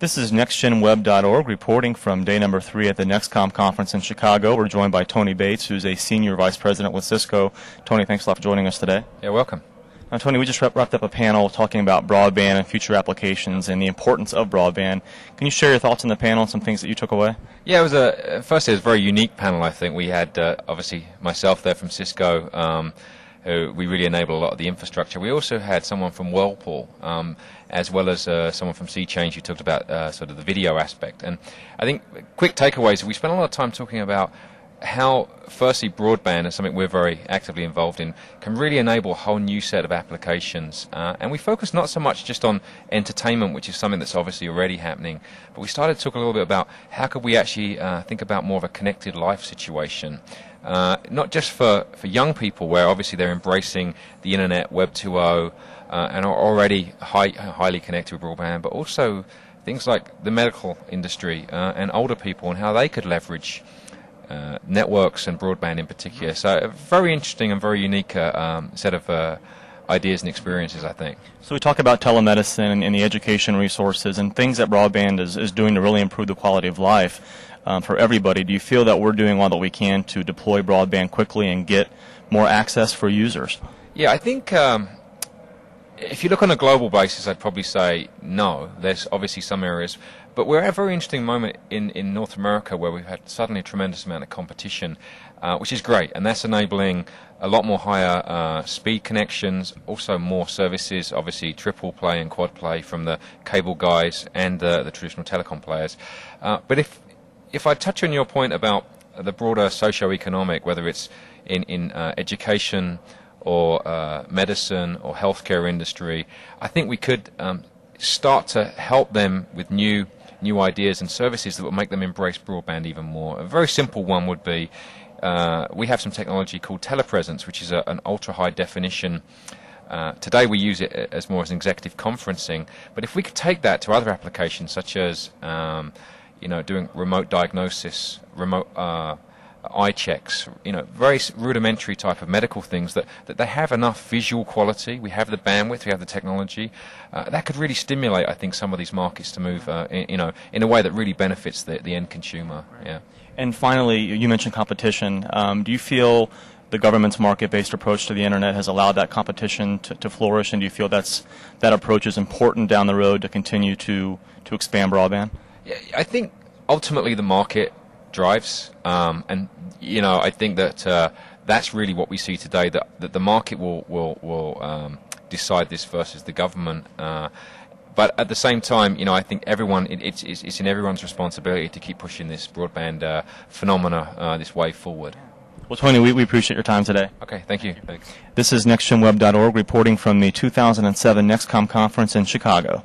This is NextGenWeb.org reporting from day number 3 at the NextComm conference in Chicago. We're joined by Tony Bates, who's a senior vice president with Cisco. Tony, thanks a lot for joining us today. Yeah, welcome. Now, Tony, we just wrapped up a panel talking about broadband and future applications and the importance of broadband. Can you share your thoughts on the panel and some things that you took away? Yeah, it was firstly, it was a very unique panel, I think. We had, obviously, myself there from Cisco. We really enable a lot of the infrastructure. We also had someone from Whirlpool, as well as someone from SeaChange who talked about sort of the video aspect. And I think quick takeaways, we spent a lot of time talking about how, firstly, broadband is something we're very actively involved in, can really enable a whole new set of applications. And we focus not so much just on entertainment, which is something that's obviously already happening, but we started to talk a little bit about how could we actually think about more of a connected life situation. Not just for young people, where obviously they're embracing the internet, Web 2.0, and are already highly connected with broadband, but also things like the medical industry and older people and how they could leverage networks and broadband in particular. So a very interesting and very unique set of ideas and experiences, I think. So we talk about telemedicine and the education resources and things that broadband is doing to really improve the quality of life for everybody. Do you feel that we're doing all that we can to deploy broadband quickly and get more access for users? Yeah, I think if you look on a global basis, I'd probably say no. There's obviously some areas, but we're at a very interesting moment in North America where we've had suddenly a tremendous amount of competition, which is great, and that's enabling a lot more higher speed connections, also more services, obviously triple play and quad play from the cable guys and the traditional telecom players. But if I touch on your point about the broader socio-economic, whether it's in education or medicine or healthcare industry, I think we could start to help them with new ideas and services that would make them embrace broadband even more. A very simple one would be we have some technology called telepresence, which is an ultra-high definition. Today we use it as more as an executive conferencing, but if we could take that to other applications such as you know, doing remote diagnosis, remote eye checks, you know, very rudimentary type of medical things that they have enough visual quality, we have the bandwidth, we have the technology, that could really stimulate, I think, some of these markets to move, you know, in a way that really benefits the end consumer. Yeah. And finally, you mentioned competition. Do you feel the government's market-based approach to the internet has allowed that competition to flourish, and do you feel that approach is important down the road to continue to expand broadband? Yeah, I think ultimately the market drives, and you know, I think that that's really what we see today. That the market will decide this versus the government. But at the same time, you know, I think everyone it's in everyone's responsibility to keep pushing this broadband phenomena this way forward. Well, Tony, we appreciate your time today. Okay, thank you. Thanks. This is NextGenWeb.org reporting from the 2007 NextComm conference in Chicago.